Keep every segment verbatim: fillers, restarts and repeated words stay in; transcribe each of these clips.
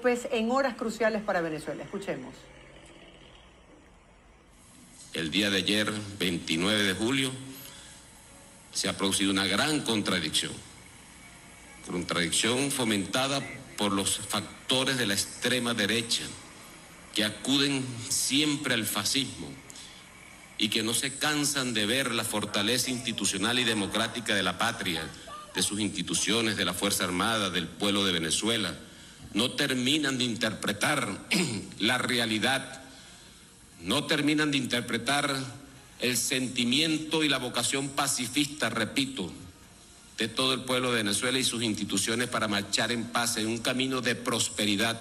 López en horas cruciales para Venezuela. Escuchemos. El día de ayer, veintinueve de julio, se ha producido una gran contradicción. Contradicción fomentada por los factores de la extrema derecha que acuden siempre al fascismo y que no se cansan de ver la fortaleza institucional y democrática de la patria, de sus instituciones, de la Fuerza Armada, del pueblo de Venezuela. No terminan de interpretar la realidad, no terminan de interpretar el sentimiento y la vocación pacifista, repito, de todo el pueblo de Venezuela y sus instituciones para marchar en paz en un camino de prosperidad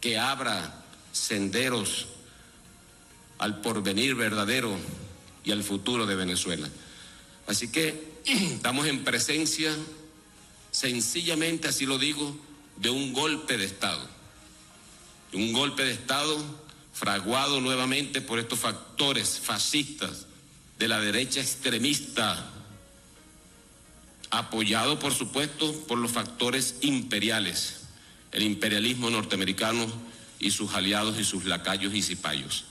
que abra senderos al porvenir verdadero y al futuro de Venezuela. Así que estamos en presencia, sencillamente así lo digo, de un golpe de Estado. Un golpe de Estado fraguado nuevamente por estos factores fascistas de la derecha extremista, apoyado por supuesto por los factores imperiales, el imperialismo norteamericano y sus aliados y sus lacayos y cipayos.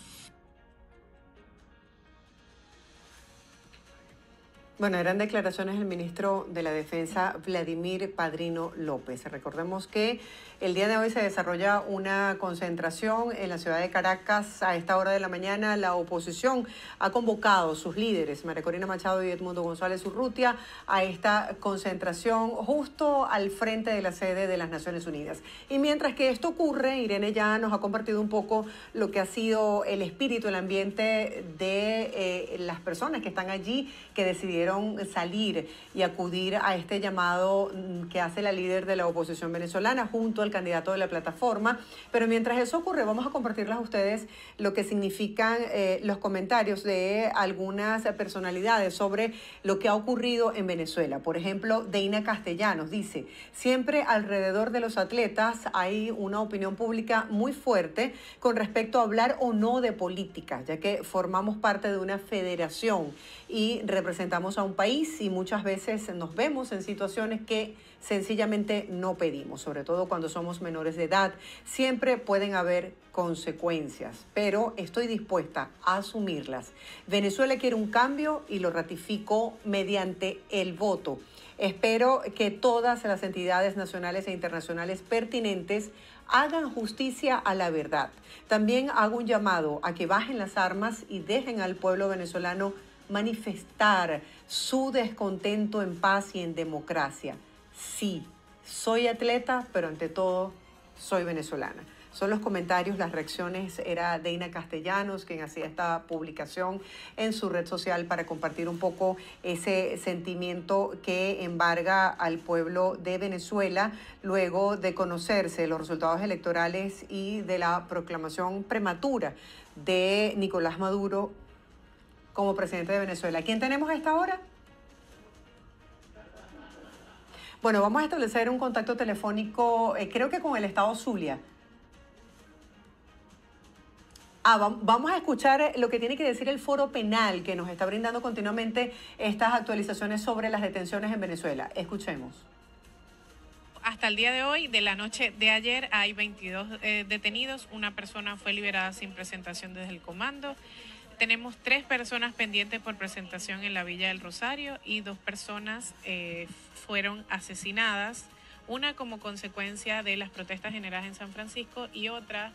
Bueno, eran declaraciones del ministro de la Defensa, Vladimir Padrino López. Recordemos que el día de hoy se desarrolla una concentración en la ciudad de Caracas. A esta hora de la mañana, la oposición ha convocado sus líderes, María Corina Machado y Edmundo González Urrutia, a esta concentración justo al frente de la sede de las Naciones Unidas. Y mientras que esto ocurre, Irene ya nos ha compartido un poco lo que ha sido el espíritu, el ambiente de eh, las personas que están allí, que decidieron salir y acudir a este llamado que hace la líder de la oposición venezolana junto al candidato de la plataforma. Pero mientras eso ocurre, vamos a compartirles a ustedes lo que significan eh, los comentarios de algunas personalidades sobre lo que ha ocurrido en Venezuela. Por ejemplo, Deina Castellanos dice: siempre alrededor de los atletas hay una opinión pública muy fuerte con respecto a hablar o no de política, ya que formamos parte de una federación y representamos a un país y muchas veces nos vemos en situaciones que sencillamente no pedimos, sobre todo cuando somos menores de edad. Siempre pueden haber consecuencias, pero estoy dispuesta a asumirlas. Venezuela quiere un cambio y lo ratificó mediante el voto. Espero que todas las entidades nacionales e internacionales pertinentes hagan justicia a la verdad. También hago un llamado a que bajen las armas y dejen al pueblo venezolano manifestar su descontento en paz y en democracia. Sí, soy atleta, pero ante todo soy venezolana. Son los comentarios, las reacciones. Era Deina Castellanos quien hacía esta publicación en su red social para compartir un poco ese sentimiento que embarga al pueblo de Venezuela luego de conocerse los resultados electorales y de la proclamación prematura de Nicolás Maduro como presidente de Venezuela. ¿Quién tenemos a esta hora? Bueno, vamos a establecer un contacto telefónico, eh, creo que con el estado Zulia. Ah, va, vamos a escuchar lo que tiene que decir el Foro Penal, que nos está brindando continuamente estas actualizaciones sobre las detenciones en Venezuela. Escuchemos. Hasta el día de hoy, de la noche de ayer, hay veintidós eh, detenidos. Una persona fue liberada sin presentación desde el comando. Tenemos tres personas pendientes por presentación en la Villa del Rosario y dos personas eh, fueron asesinadas, una como consecuencia de las protestas generadas en San Francisco y otra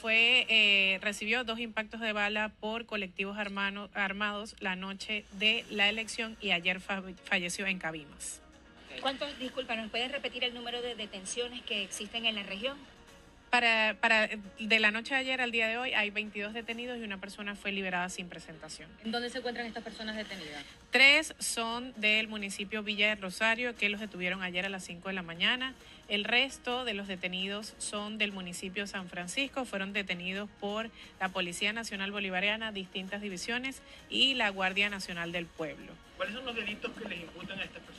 fue eh, recibió dos impactos de bala por colectivos armano, armados la noche de la elección y ayer fa, falleció en Cabimas. ¿Cuántos, disculpa, nos pueden repetir el número de detenciones que existen en la región? Para, para de la noche de ayer al día de hoy hay veintidós detenidos y una persona fue liberada sin presentación. ¿En dónde se encuentran estas personas detenidas? Tres son del municipio Villa del Rosario, que los detuvieron ayer a las cinco de la mañana. El resto de los detenidos son del municipio San Francisco, fueron detenidos por la Policía Nacional Bolivariana, distintas divisiones y la Guardia Nacional del Pueblo. ¿Cuáles son los delitos que les imputan a estas personas?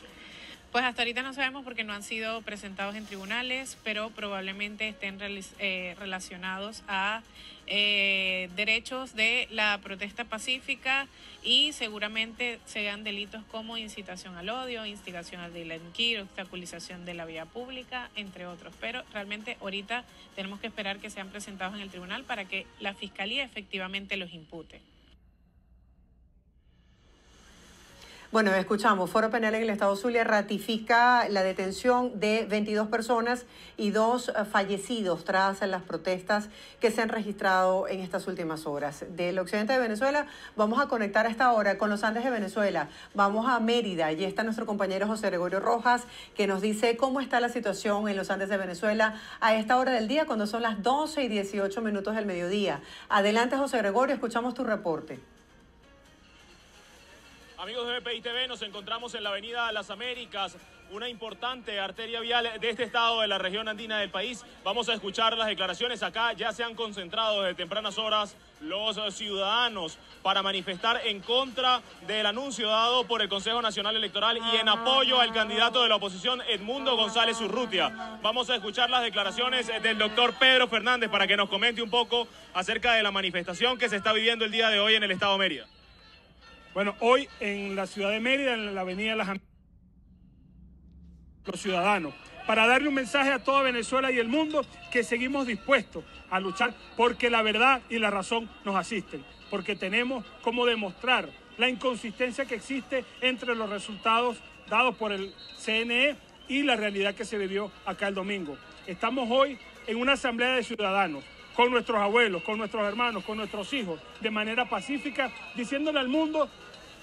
Pues hasta ahorita no sabemos porque no han sido presentados en tribunales, pero probablemente estén eh, relacionados a eh, derechos de la protesta pacífica y seguramente sean delitos como incitación al odio, instigación al delinquir, obstaculización de la vía pública, entre otros. Pero realmente ahorita tenemos que esperar que sean presentados en el tribunal para que la Fiscalía efectivamente los impute. Bueno, escuchamos, Foro Penal en el Estado Zulia ratifica la detención de veintidós personas y dos fallecidos tras las protestas que se han registrado en estas últimas horas. Del occidente de Venezuela vamos a conectar a esta hora con los Andes de Venezuela. Vamos a Mérida, allí está nuestro compañero José Gregorio Rojas, que nos dice cómo está la situación en los Andes de Venezuela a esta hora del día, cuando son las doce y dieciocho minutos del mediodía. Adelante, José Gregorio, escuchamos tu reporte. Amigos de B P I T V, nos encontramos en la avenida Las Américas, una importante arteria vial de este estado, de la región andina del país. Vamos a escuchar las declaraciones. Acá ya se han concentrado desde tempranas horas los ciudadanos para manifestar en contra del anuncio dado por el Consejo Nacional Electoral y en apoyo al candidato de la oposición, Edmundo González Urrutia. Vamos a escuchar las declaraciones del doctor Pedro Fernández para que nos comente un poco acerca de la manifestación que se está viviendo el día de hoy en el estado de Mérida. Bueno, hoy en la ciudad de Mérida, en la avenida Las Américas, los ciudadanos, para darle un mensaje a toda Venezuela y el mundo que seguimos dispuestos a luchar porque la verdad y la razón nos asisten, porque tenemos como demostrar la inconsistencia que existe entre los resultados dados por el C N E y la realidad que se vivió acá el domingo. Estamos hoy en una asamblea de ciudadanos, con nuestros abuelos, con nuestros hermanos, con nuestros hijos, de manera pacífica, diciéndole al mundo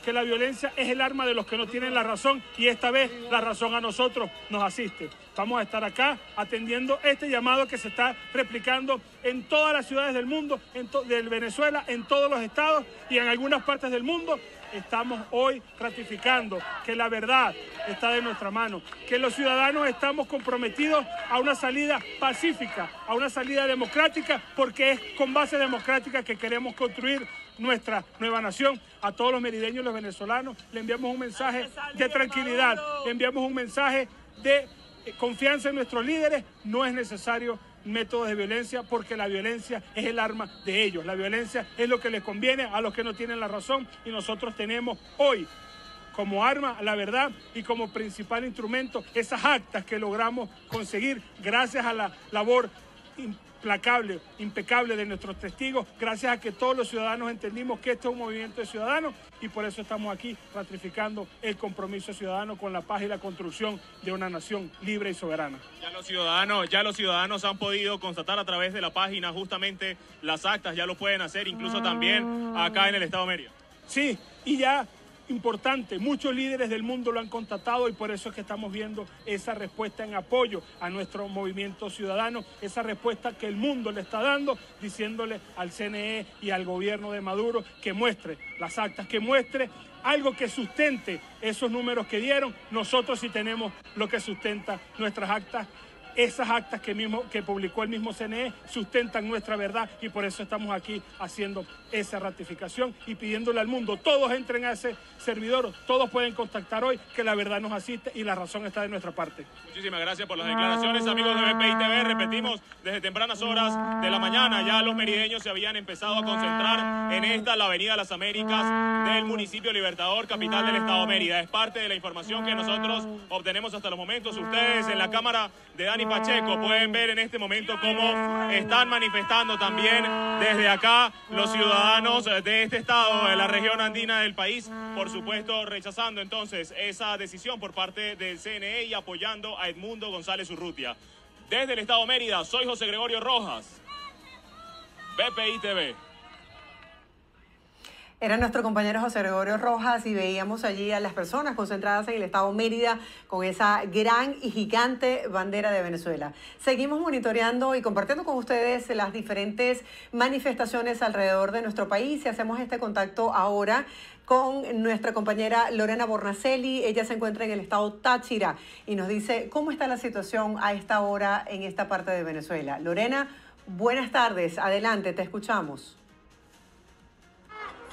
que la violencia es el arma de los que no tienen la razón y esta vez la razón a nosotros nos asiste. Vamos a estar acá atendiendo este llamado que se está replicando en todas las ciudades del mundo, en del Venezuela, en todos los estados y en algunas partes del mundo. Estamos hoy ratificando que la verdad está de nuestra mano, que los ciudadanos estamos comprometidos a una salida pacífica, a una salida democrática, porque es con base democrática que queremos construir nuestra nueva nación. A todos los merideños y los venezolanos le enviamos un mensaje de tranquilidad, le enviamos un mensaje de confianza en nuestros líderes. No es necesario métodos de violencia porque la violencia es el arma de ellos. La violencia es lo que les conviene a los que no tienen la razón y nosotros tenemos hoy como arma la verdad y como principal instrumento esas actas que logramos conseguir gracias a la labor implacable, impecable de nuestros testigos, gracias a que todos los ciudadanos entendimos que esto es un movimiento de ciudadanos y por eso estamos aquí ratificando el compromiso ciudadano con la paz y la construcción de una nación libre y soberana. Ya los ciudadanos, ya los ciudadanos han podido constatar a través de la página justamente las actas, ya lo pueden hacer incluso también acá en el estado de Mérida. Sí, y ya importante, muchos líderes del mundo lo han constatado y por eso es que estamos viendo esa respuesta en apoyo a nuestro movimiento ciudadano, esa respuesta que el mundo le está dando, diciéndole al C N E y al gobierno de Maduro que muestre las actas, que muestre algo que sustente esos números que dieron. Nosotros sí tenemos lo que sustenta nuestras actas. Esas actas que, mismo, que publicó el mismo C N E sustentan nuestra verdad y por eso estamos aquí haciendo esa ratificación y pidiéndole al mundo, todos entren a ese servidor, todos pueden contactar hoy que la verdad nos asiste y la razón está de nuestra parte. Muchísimas gracias por las declaraciones, amigos de B P I T V. Repetimos, desde tempranas horas de la mañana ya los merideños se habían empezado a concentrar en esta, la avenida Las Américas del municipio Libertador, capital del estado de Mérida. Es parte de la información que nosotros obtenemos hasta los momentos. Ustedes en la cámara de Dani Pacheco pueden ver en este momento cómo están manifestando también desde acá los ciudadanos de este estado, de la región andina del país, por supuesto rechazando entonces esa decisión por parte del C N E y apoyando a Edmundo González Urrutia. Desde el estado de Mérida, soy José Gregorio Rojas, B P I T V. Era nuestro compañero José Gregorio Rojas y veíamos allí a las personas concentradas en el estado Mérida con esa gran y gigante bandera de Venezuela. Seguimos monitoreando y compartiendo con ustedes las diferentes manifestaciones alrededor de nuestro país y hacemos este contacto ahora con nuestra compañera Lorena Bornacelli. Ella se encuentra en el estado Táchira y nos dice cómo está la situación a esta hora en esta parte de Venezuela. Lorena, buenas tardes. Adelante, te escuchamos.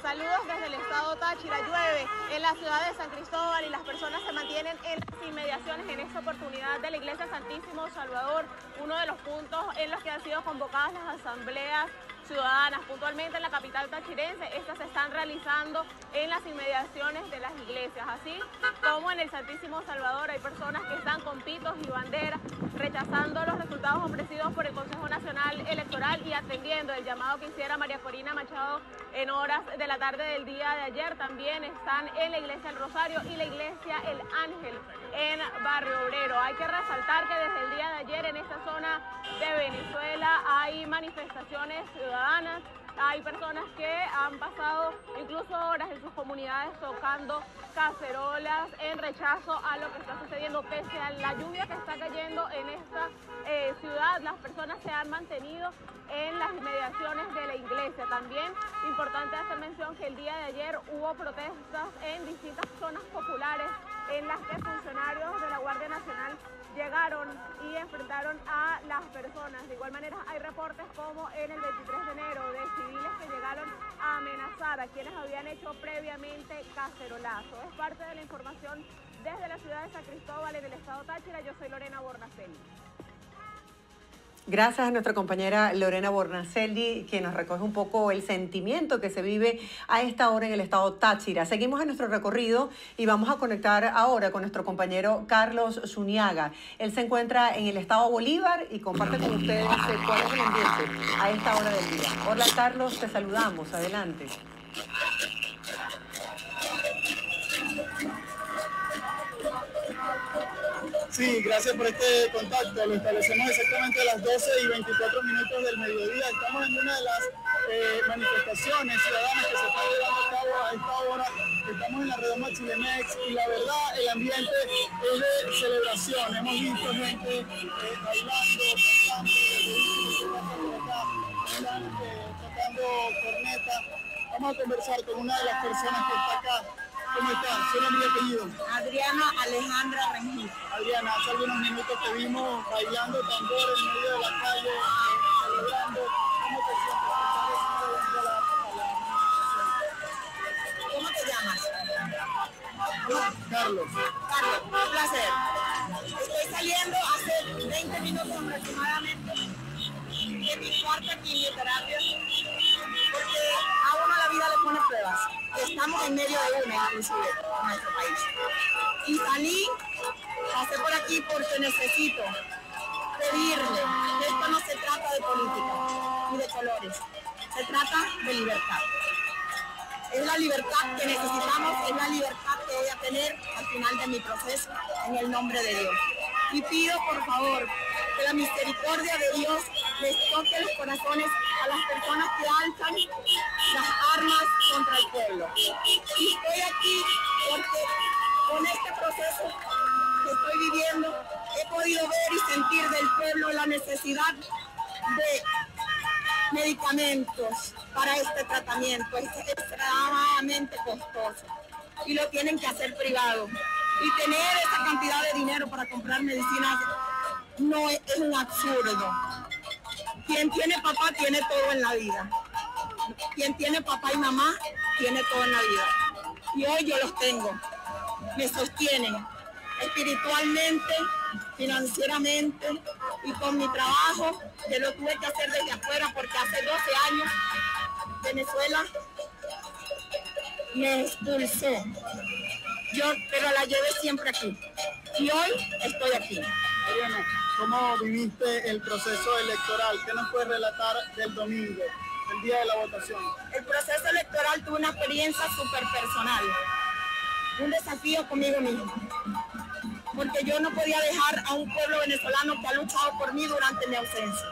Saludos desde el estado Táchira. Llueve en la ciudad de San Cristóbal y las personas se mantienen en las inmediaciones en esta oportunidad de la Iglesia Santísimo Salvador, uno de los puntos en los que han sido convocadas las asambleas ciudadanas, puntualmente en la capital tachirense. Estas se están realizando en las inmediaciones de las iglesias, así como en el Santísimo Salvador hay personas que están con pitos y banderas rechazando los resultados ofrecidos por el Consejo Nacional Electoral y atendiendo el llamado que hiciera María Corina Machado en horas de la tarde del día de ayer. También están en la iglesia El Rosario y la iglesia El Ángel en Barrio Obrero. Hay que resaltar que desde el día de ayer en esta zona de Venezuela hay manifestaciones ciudadanas, hay personas que han pasado incluso horas en sus comunidades tocando cacerolas en rechazo a lo que está sucediendo. Pese a la lluvia que está cayendo en esta eh, ciudad, las personas se han mantenido en las inmediaciones de la iglesia. También importante hacer mención que el día de ayer hubo protestas en distintas zonas populares en las que funcionarios de la Guardia Nacional llegaron y enfrentaron a las personas. De igual manera hay reportes como en el veintitrés de enero de civiles que llegaron a amenazar a quienes habían hecho previamente cacerolazo. Es parte de la información desde la ciudad de San Cristóbal en el estado Táchira. Yo soy Lorena Bornacelli. Gracias a nuestra compañera Lorena Bornacelli, que nos recoge un poco el sentimiento que se vive a esta hora en el estado Táchira. Seguimos en nuestro recorrido y vamos a conectar ahora con nuestro compañero Carlos Zuniaga. Él se encuentra en el estado Bolívar y comparte con ustedes cuál es el ambiente a esta hora del día. Hola Carlos, te saludamos. Adelante. Sí, gracias por este contacto. Lo establecemos exactamente a las doce y veinticuatro minutos del mediodía. Estamos en una de las eh, manifestaciones ciudadanas que se está llevando a cabo a esta hora. Estamos en la redoma Chilemex y la verdad el ambiente es de celebración. Hemos visto gente eh, bailando, cantando, tocando, tocando corneta. Vamos a conversar con una de las personas que está acá. ¿Cómo estás? ¿Su nombre y apellido? Adriana Alejandra Rengil. Adriana, hace algunos minutos te vimos bailando tambor en medio de la calle, celebrando. ¿Cómo te sientes? ¿Cómo te llamas? Carlos. Carlos, un placer. Estoy saliendo hace veinte minutos aproximadamente de mi cuarta quimioterapia, porque a uno la vida le pone pruebas. Estamos en medio de una, inclusive, en nuestro país. Y salí, pasé por aquí porque necesito pedirle que esto no se trata de política ni de colores, se trata de libertad. Es la libertad que necesitamos, es la libertad que voy a tener al final de mi proceso, en el nombre de Dios. Y pido, por favor, que la misericordia de Dios les toque los corazones a las personas que alzan las armas contra el pueblo. Y estoy aquí porque con este proceso que estoy viviendo he podido ver y sentir del pueblo la necesidad de medicamentos para este tratamiento. Es extremadamente costoso y lo tienen que hacer privado. Y tener esa cantidad de dinero para comprar medicinas no es, es un absurdo. Quien tiene papá tiene todo en la vida. Quien tiene papá y mamá tiene todo en la vida. Y hoy yo los tengo. Me sostienen espiritualmente, financieramente y con mi trabajo, que lo tuve que hacer desde afuera porque hace doce años Venezuela me expulsó. Yo, pero la llevé siempre aquí. Y hoy estoy aquí. Mariana, ¿cómo viviste el proceso electoral? ¿Qué nos puedes relatar del domingo, el día de la votación? El proceso electoral tuvo una experiencia súper personal, un desafío conmigo mismo, porque yo no podía dejar a un pueblo venezolano que ha luchado por mí durante mi ausencia.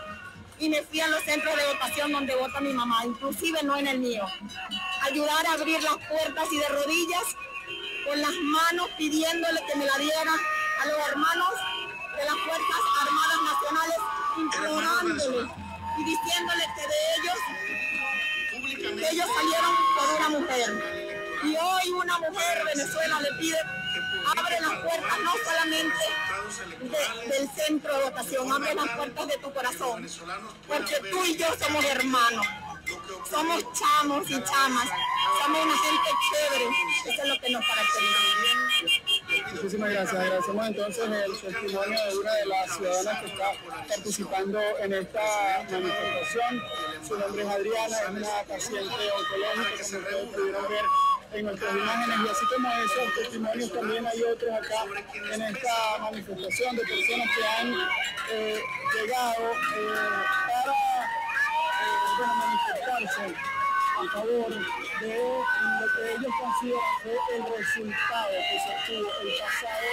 Y me fui a los centros de votación donde vota mi mamá, inclusive no en el mío. Ayudar a abrir las puertas y de rodillas, con las manos pidiéndole que me la diera a los hermanos de las Fuerzas Armadas Nacionales, implorándoles y diciéndoles que de ellos, que ellos salieron por una mujer. Y hoy una mujer, Venezuela, le pide, abre las puertas no solamente de, del centro de votación, abre las puertas de tu corazón, porque tú y yo somos hermanos. Somos chamos y chamas, somos una gente chévere, eso es lo que nos caracteriza. Muchísimas gracias, agradecemos entonces el testimonio de una de las ciudadanas que está participando en esta manifestación. Su nombre es Adriana, es una paciente oncológica, como ustedes pudieron ver en nuestras imágenes, y así como esos testimonios también hay otros acá en esta manifestación de personas que han eh, llegado eh, para bueno, manifestarse a favor de lo que ellos consideran fue el resultado que se obtuvo el pasado